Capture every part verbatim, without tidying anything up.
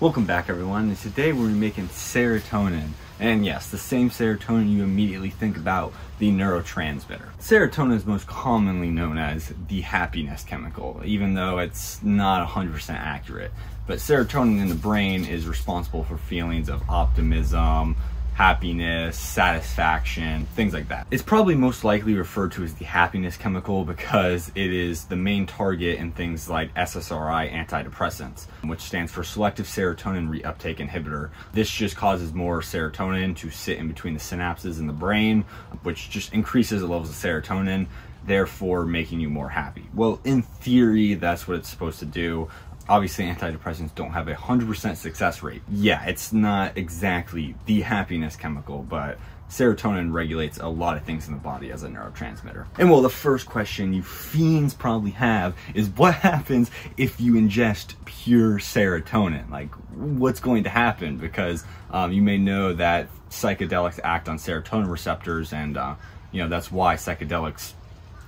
Welcome back, everyone, and today we're making serotonin. And yes, the same serotonin you immediately think about, the neurotransmitter. Serotonin is most commonly known as the happiness chemical, even though it's not one hundred percent accurate. But serotonin in the brain is responsible for feelings of optimism, happiness, satisfaction, things like that. It's probably most likely referred to as the happiness chemical because it is the main target in things like S S R I antidepressants, which stands for selective serotonin reuptake inhibitor. This just causes more serotonin to sit in between the synapses in the brain, which just increases the levels of serotonin, therefore making you more happy. Well, in theory, that's what it's supposed to do. Obviously, antidepressants don't have a one hundred percent success rate. Yeah, it's not exactly the happiness chemical, but serotonin regulates a lot of things in the body as a neurotransmitter. And well, the first question you fiends probably have is what happens if you ingest pure serotonin? Like, what's going to happen? Because um, you may know that psychedelics act on serotonin receptors, and uh, you know, that's why psychedelics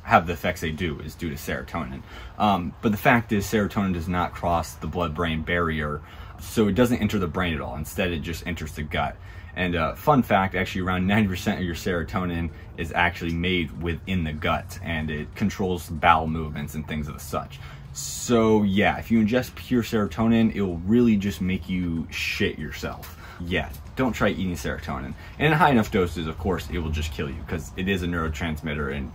have the effects they do, is due to serotonin. Um, but the fact is, serotonin does not cross the blood-brain barrier, so it doesn't enter the brain at all. Instead, it just enters the gut. And uh, fun fact, actually around ninety percent of your serotonin is actually made within the gut, and it controls bowel movements and things of the such. So yeah, if you ingest pure serotonin, it will really just make you shit yourself. Yeah, don't try eating serotonin. And in high enough doses, of course, it will just kill you, because it is a neurotransmitter, and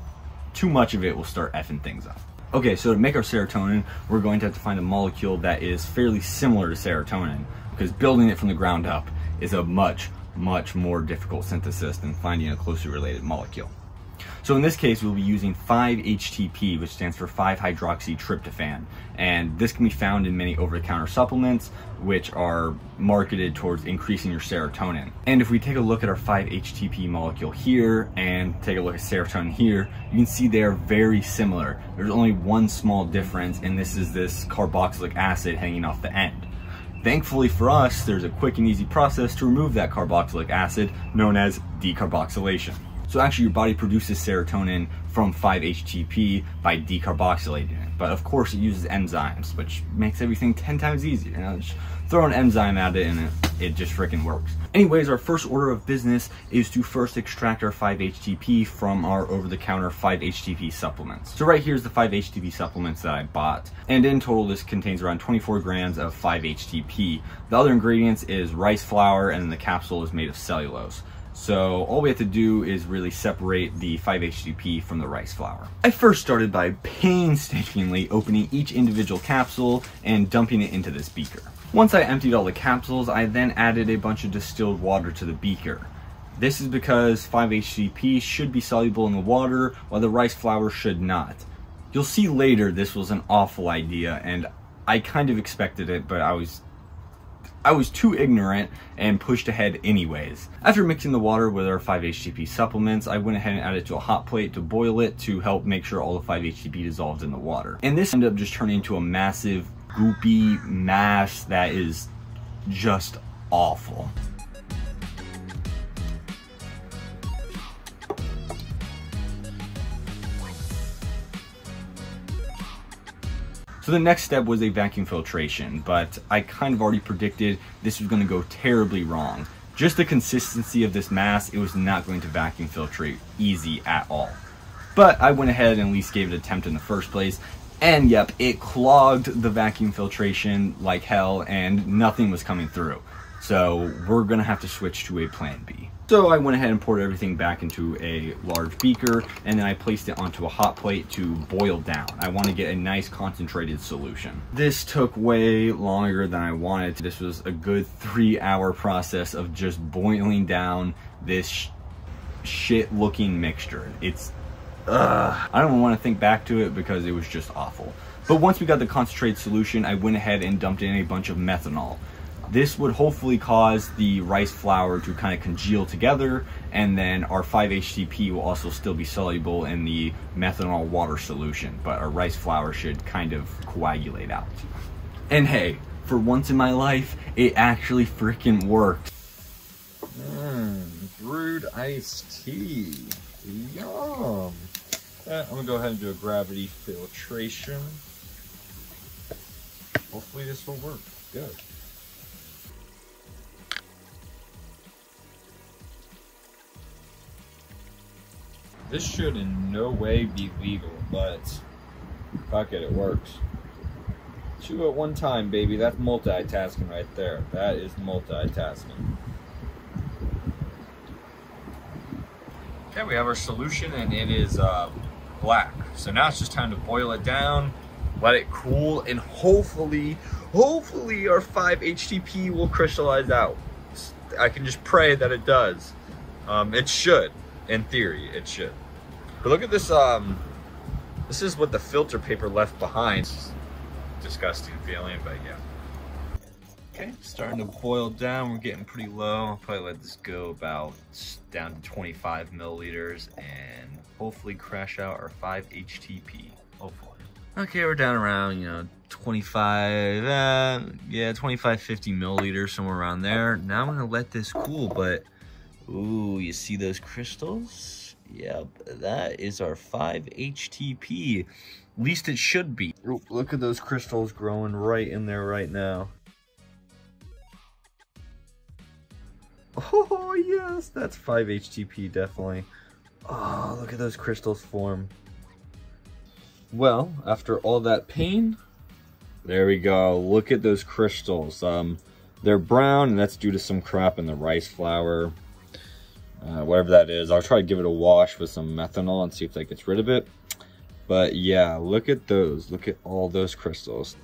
too much of it will start effing things up. Okay, so to make our serotonin, we're going to have to find a molecule that is fairly similar to serotonin, because building it from the ground up is a much, much more difficult synthesis than finding a closely related molecule. So in this case, we'll be using five H T P, which stands for five hydroxytryptophan, and this can be found in many over-the-counter supplements, which are marketed towards increasing your serotonin. And if we take a look at our five H T P molecule here and take a look at serotonin here, you can see they are very similar. There's only one small difference, and this is this carboxylic acid hanging off the end. Thankfully for us, there's a quick and easy process to remove that carboxylic acid, known as decarboxylation. So actually your body produces serotonin from five H T P by decarboxylating it. But of course it uses enzymes, which makes everything ten times easier. You know, just throw an enzyme at it and it, it just freaking works. Anyways, our first order of business is to first extract our five H T P from our over-the-counter five H T P supplements. So right here's the five H T P supplements that I bought. And in total, this contains around twenty-four grams of five H T P. The other ingredients is rice flour, and the capsule is made of cellulose. So all we have to do is really separate the five H T P from the rice flour. I first started by painstakingly opening each individual capsule and dumping it into this beaker. Once I emptied all the capsules, I then added a bunch of distilled water to the beaker. This is because five H T P should be soluble in the water while the rice flour should not. You'll see later this was an awful idea, and I kind of expected it, but I was I was too ignorant and pushed ahead anyways. After mixing the water with our five H T P supplements, I went ahead and added it to a hot plate to boil it to help make sure all the five H T P dissolved in the water. And this ended up just turning into a massive, goopy mass that is just awful. So the next step was a vacuum filtration, but I kind of already predicted this was going to go terribly wrong. Just the consistency of this mass, it was not going to vacuum filtrate easy at all. But I went ahead and at least gave it an attempt in the first place, and yep, it clogged the vacuum filtration like hell and nothing was coming through. So we're going to have to switch to a plan B. So I went ahead and poured everything back into a large beaker, and then I placed it onto a hot plate to boil down. I want to get a nice concentrated solution. This took way longer than I wanted. This was a good three hour process of just boiling down this sh shit looking mixture. It's, ugh. I don't want to think back to it because it was just awful. But once we got the concentrated solution, I went ahead and dumped in a bunch of methanol. This would hopefully cause the rice flour to kind of congeal together, and then our five H T P will also still be soluble in the methanol water solution, but our rice flour should kind of coagulate out. And hey, for once in my life, it actually freaking worked. Mmm, brewed iced tea. Yum. Eh, I'm gonna go ahead and do a gravity filtration. Hopefully this will work. Good. This should in no way be legal, but fuck it, it works. Two at one time, baby. That's multitasking right there. That is multitasking. Okay, we have our solution, and it is uh, black. So now it's just time to boil it down, let it cool, and hopefully, hopefully our five H T P will crystallize out. I can just pray that it does. Um, it should. In theory, it should. But look at this. Um, this is what the filter paper left behind. Disgusting feeling, but yeah. Okay, starting to boil down. We're getting pretty low. I'll probably let this go about down to twenty-five milliliters and hopefully crash out our five H T P. Hopefully. Okay, we're down around, you know, twenty-five, uh, yeah, twenty-five, fifty milliliters, somewhere around there. Now I'm gonna let this cool, but. Ooh, you see those crystals? Yep, that is our five H T P. At least it should be. Ooh, look at those crystals growing right in there right now. Oh, yes, that's five H T P, definitely. Oh, look at those crystals form. Well, after all that pain, there we go. Look at those crystals. Um, they're brown, and that's due to some crap in the rice flour. Uh, whatever that is. I'll try to give it a wash with some methanol and see if that gets rid of it. But yeah, look at those. Look at all those crystals.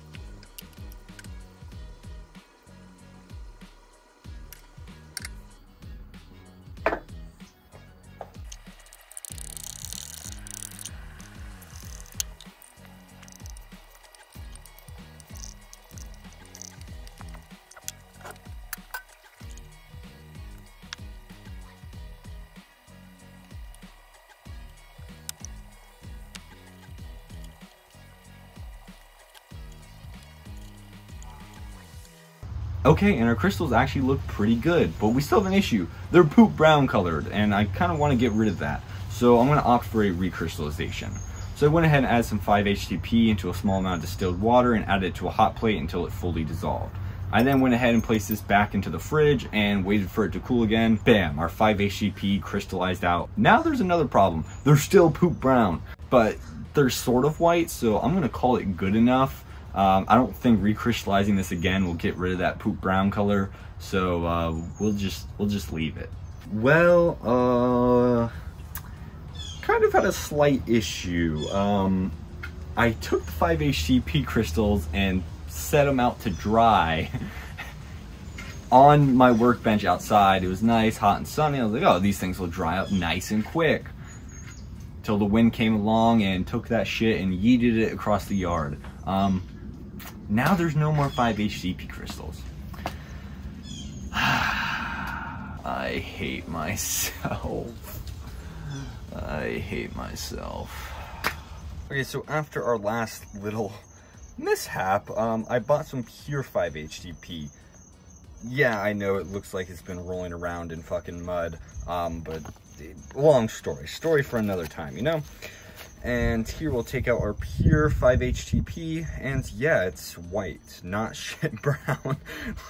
Okay, and our crystals actually look pretty good, but we still have an issue. They're poop brown colored, and I kind of want to get rid of that. So I'm going to opt for a recrystallization. So I went ahead and added some five H T P into a small amount of distilled water and added it to a hot plate until it fully dissolved. I then went ahead and placed this back into the fridge and waited for it to cool again. Bam, our five H T P crystallized out. Now there's another problem. They're still poop brown, but they're sort of white, so I'm going to call it good enough. Um, I don't think recrystallizing this again will get rid of that poop brown color, so uh, we'll just we'll just leave it. Well, uh, kind of had a slight issue. Um, I took the five H T P crystals and set them out to dry on my workbench outside. It was nice, hot and sunny. I was like, oh, these things will dry up nice and quick. Till the wind came along and took that shit and yeeted it across the yard. Um, Now there's no more five H T P crystals. I hate myself. I hate myself. Okay, so after our last little mishap, um, I bought some pure five H T P. Yeah, I know it looks like it's been rolling around in fucking mud, um, but long story. Story for another time, you know? And here we'll take out our pure five H T P, and yeah, it's white, not shit brown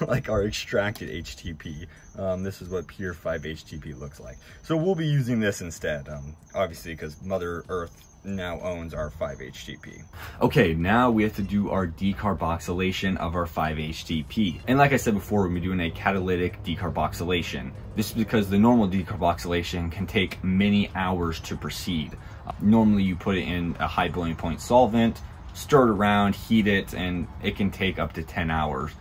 like our extracted H T P. Um, this is what pure five H T P looks like. So we'll be using this instead, um, obviously, because Mother Earth now owns our five H T P. Okay, now we have to do our decarboxylation of our five H T P. And like I said before, we're gonna be doing a catalytic decarboxylation. This is because the normal decarboxylation can take many hours to proceed. Normally you put it in a high boiling point solvent, stir it around, heat it, and it can take up to ten hours.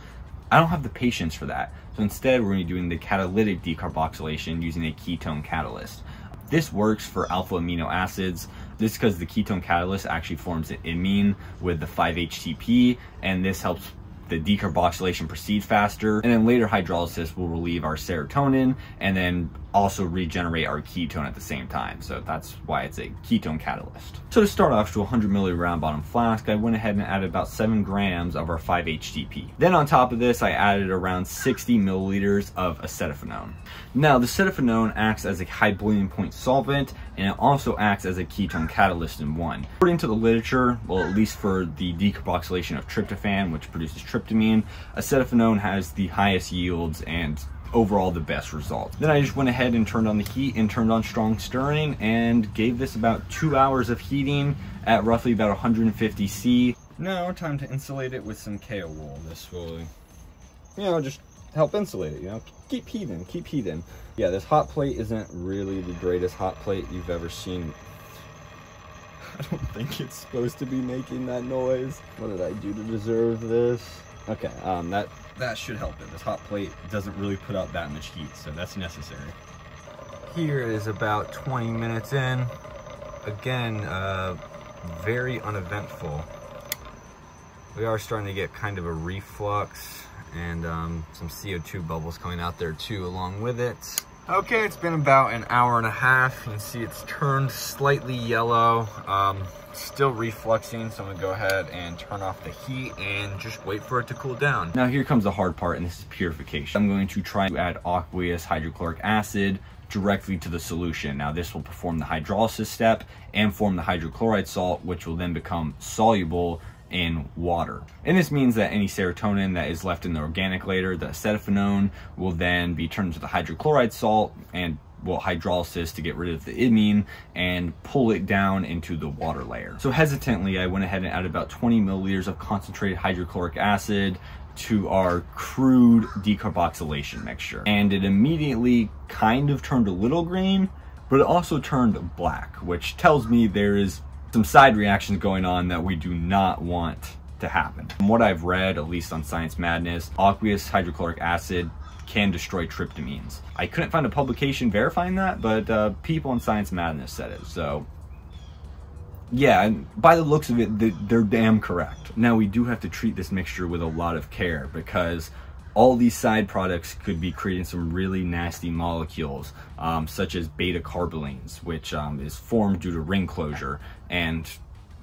I don't have the patience for that. So instead we're going to be doing the catalytic decarboxylation using a ketone catalyst. This works for alpha amino acids. This is because the ketone catalyst actually forms an imine with the five H T P, and this helps the decarboxylation proceed faster, and then later hydrolysis will relieve our serotonin and then also regenerate our ketone at the same time. So that's why it's a ketone catalyst. So to start off, to a one hundred milliliter round bottom flask, I went ahead and added about seven grams of our five H T P. Then on top of this, I added around sixty milliliters of acetophenone. Now the acetophenone acts as a high boiling point solvent, and it also acts as a ketone catalyst in one. According to the literature, well, at least for the decarboxylation of tryptophan, which produces tryptamine, acetophenone has the highest yields and overall the best results. Then I just went ahead and turned on the heat and turned on strong stirring and gave this about two hours of heating at roughly about one hundred fifty C. Now time to insulate it with some K O wool. This will, you know, just help insulate it, you know, keep heating, keep heating. Yeah, this hot plate isn't really the greatest hot plate you've ever seen. I don't think it's supposed to be making that noise. What did I do to deserve this? Okay, um, that, that should help it. This hot plate doesn't really put out that much heat, so that's necessary. Here is about twenty minutes in. Again, uh, very uneventful. We are starting to get kind of a reflux and um, some C O two bubbles coming out there too along with it. Okay, it's been about an hour and a half. You can see it's turned slightly yellow. Um, still refluxing, so I'm gonna go ahead and turn off the heat and just wait for it to cool down. Now here comes the hard part, and this is purification. I'm going to try to add aqueous hydrochloric acid directly to the solution. Now this will perform the hydrolysis step and form the hydrochloride salt, which will then become soluble in water. And this means that any serotonin that is left in the organic layer, the acetophenone, will then be turned into the hydrochloride salt and will hydrolysis to get rid of the imine and pull it down into the water layer. So hesitantly, I went ahead and added about twenty milliliters of concentrated hydrochloric acid to our crude decarboxylation mixture. And it immediately kind of turned a little green, but it also turned black, which tells me there is some side reactions going on that we do not want to happen. From what I've read, at least on Science Madness, aqueous hydrochloric acid can destroy tryptamines. I couldn't find a publication verifying that, but uh, people in Science Madness said it, so. Yeah, and by the looks of it, they're damn correct. Now we do have to treat this mixture with a lot of care because all these side products could be creating some really nasty molecules, um, such as beta-carbolines, which um, is formed due to ring closure. And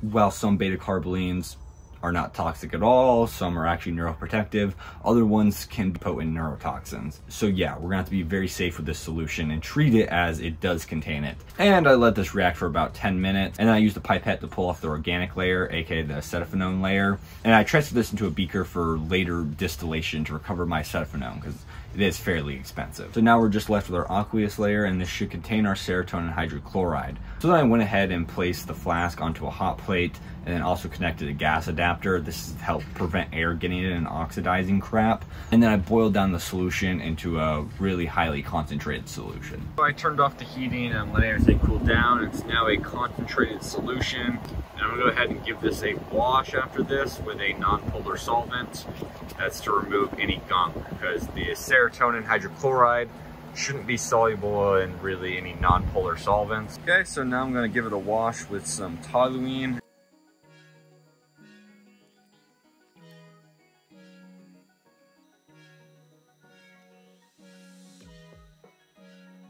while some beta-carbolines are not toxic at all, some are actually neuroprotective, other ones can be potent neurotoxins. So yeah, we're gonna have to be very safe with this solution and treat it as it does contain it. And I let this react for about ten minutes, and then I used a pipette to pull off the organic layer, aka the acetophenone layer, and I transferred this into a beaker for later distillation to recover my acetophenone, because it is fairly expensive. So now we're just left with our aqueous layer, and this should contain our serotonin hydrochloride. So then I went ahead and placed the flask onto a hot plate, and then also connected a gas adapter. This is to help prevent air getting in and oxidizing crap. And then I boiled down the solution into a really highly concentrated solution. So I turned off the heating and let everything cool down. It's now a concentrated solution. And I'm gonna go ahead and give this a wash after this with a non-polar solvent. That's to remove any gunk, because the serotonin hydrochloride shouldn't be soluble in really any non-polar solvents. Okay, so now I'm gonna give it a wash with some toluene.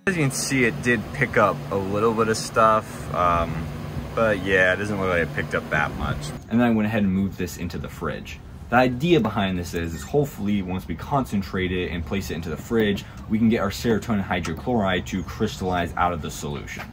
As you can see, it did pick up a little bit of stuff, um, but yeah, it doesn't look like it picked up that much. And then I went ahead and moved this into the fridge. The idea behind this is, is hopefully once we concentrate it and place it into the fridge, we can get our serotonin hydrochloride to crystallize out of the solution.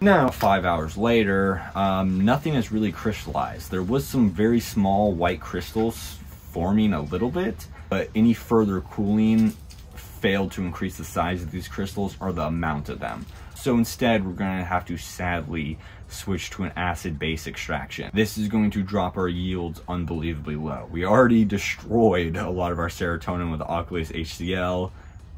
Now, five hours later, um, nothing has really crystallized. There was some very small white crystals forming a little bit, but any further cooling failed to increase the size of these crystals or the amount of them. So instead, we're gonna have to sadly switch to an acid-base extraction. This is going to drop our yields unbelievably low. We already destroyed a lot of our serotonin with aqueous H C L.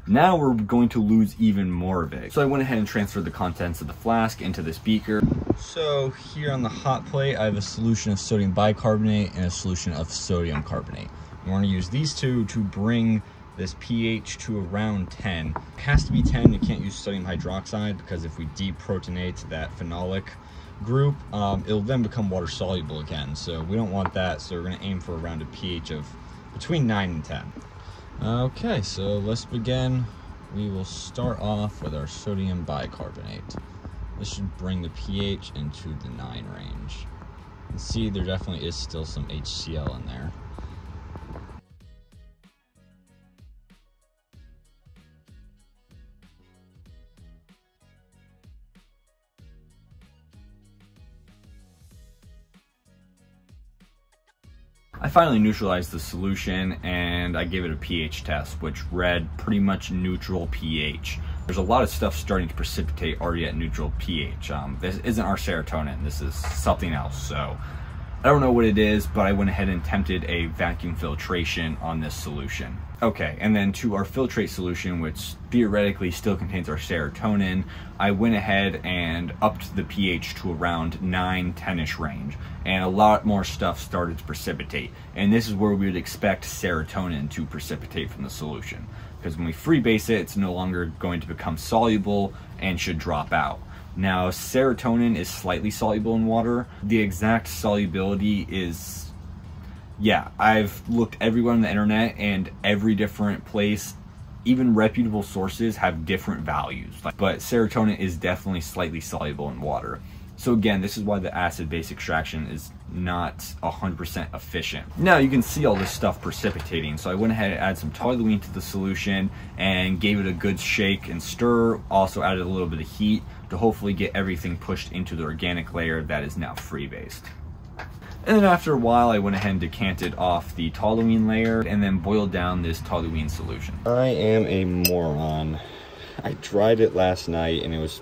Now we're going to lose even more of it. So I went ahead and transferred the contents of the flask into this beaker. So here on the hot plate, I have a solution of sodium bicarbonate and a solution of sodium carbonate. We're gonna use these two to bring this pH to around ten. It has to be ten. You can't use sodium hydroxide, because if we deprotonate that phenolic group, um, it'll then become water soluble again. So we don't want that. So we're going to aim for around a pH of between nine and ten. Okay, so let's begin. We will start off with our sodium bicarbonate. This should bring the pH into the nine range. You can see there definitely is still some H C L in there. I finally neutralized the solution and I gave it a pH test, which read pretty much neutral pH. There's a lot of stuff starting to precipitate already at neutral pH. Um, this isn't our serotonin, this is something else. So I don't know what it is, but I went ahead and attempted a vacuum filtration on this solution. Okay, and then to our filtrate solution, which theoretically still contains our serotonin, I went ahead and upped the pH to around nine, ten-ish range, and a lot more stuff started to precipitate. And this is where we would expect serotonin to precipitate from the solution, because when we freebase it, it's no longer going to become soluble and should drop out. Now, serotonin is slightly soluble in water. The exact solubility is, yeah, I've looked everywhere on the internet, and every different place, even reputable sources, have different values. But serotonin is definitely slightly soluble in water. So again, this is why the acid-base extraction is not one hundred percent efficient. Now you can see all this stuff precipitating, so I went ahead and added some toluene to the solution and gave it a good shake and stir. Also added a little bit of heat to hopefully get everything pushed into the organic layer that is now freebased. And then after a while, I went ahead and decanted off the toluene layer and then boiled down this toluene solution. I am a moron. I tried it last night and it was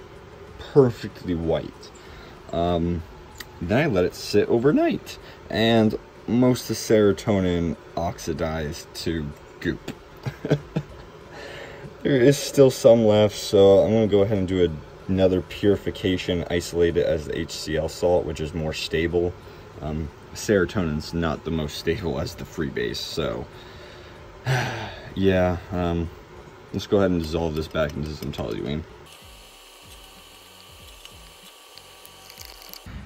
perfectly white. Um, then I let it sit overnight, and most of the serotonin oxidized to goop. There is still some left, so I'm going to go ahead and do a, another purification, isolate it as the H C L salt, which is more stable. Um, serotonin's not the most stable as the freebase, so yeah, um, let's go ahead and dissolve this back into some toluene.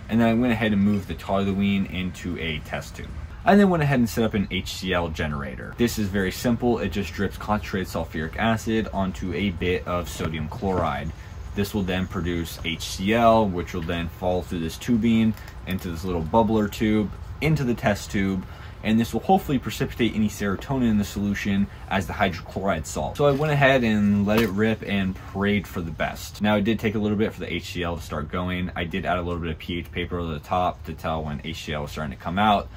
And then I went ahead and moved the toluene into a test tube. I then went ahead and set up an H C L generator. This is very simple. It just drips concentrated sulfuric acid onto a bit of sodium chloride. This will then produce H C L, which will then fall through this tubing into this little bubbler tube, into the test tube, and this will hopefully precipitate any serotonin in the solution as the hydrochloride salt. So I went ahead and let it rip and prayed for the best. Now, it did take a little bit for the H C L to start going. I did add a little bit of pH paper over the top to tell when H C L was starting to come out.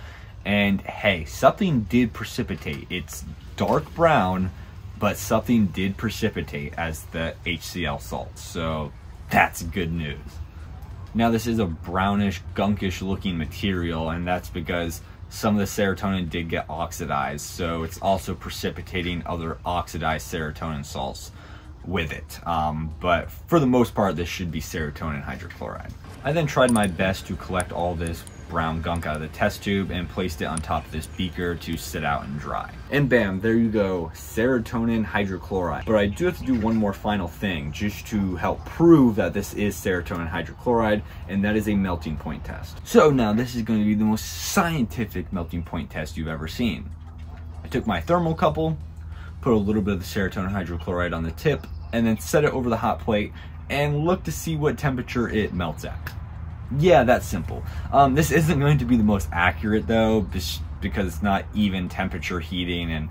And hey, something did precipitate. It's dark brown, but something did precipitate as the H C L salt. So that's good news. Now, this is a brownish, gunkish looking material, and that's because some of the serotonin did get oxidized, so it's also precipitating other oxidized serotonin salts with it. Um, but for the most part, this should be serotonin hydrochloride. I then tried my best to collect all this brown gunk out of the test tube and placed it on top of this beaker to sit out and dry. And bam, there you go, serotonin hydrochloride. But I do have to do one more final thing just to help prove that this is serotonin hydrochloride, and that is a melting point test. So now this is going to be the most scientific melting point test you've ever seen. I took my thermocouple, put a little bit of the serotonin hydrochloride on the tip, and then set it over the hot plate and look to see what temperature it melts at. Yeah, that's simple. Um, this isn't going to be the most accurate though, because it's not even temperature heating, and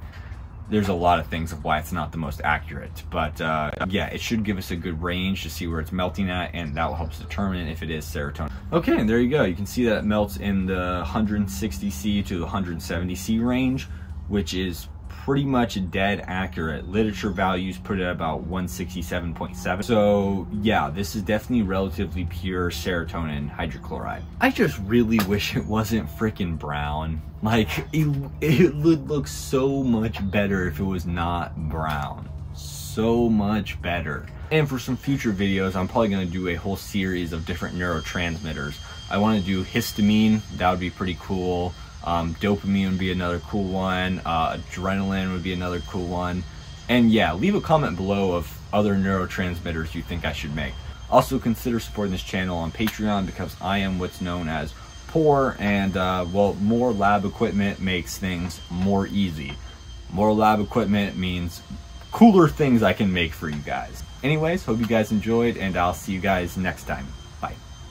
there's a lot of things of why it's not the most accurate. But uh, yeah, it should give us a good range to see where it's melting at, and that will help us determine if it is serotonin. Okay, and there you go. You can see that it melts in the one hundred sixty C to the one hundred seventy C range, which is pretty much dead accurate. Literature values put it at about one sixty-seven point seven. So yeah, this is definitely relatively pure serotonin hydrochloride. I just really wish it wasn't freaking brown. Like, it, it would look so much better if it was not brown. So much better. And for some future videos, I'm probably gonna do a whole series of different neurotransmitters. I wanna do histamine, that would be pretty cool. Um, dopamine would be another cool one, uh, adrenaline would be another cool one, and yeah, leave a comment below of other neurotransmitters you think I should make. Also consider supporting this channel on Patreon, because I am what's known as poor, and uh, well, more lab equipment makes things more easy. More lab equipment means cooler things I can make for you guys. Anyways, hope you guys enjoyed, and I'll see you guys next time.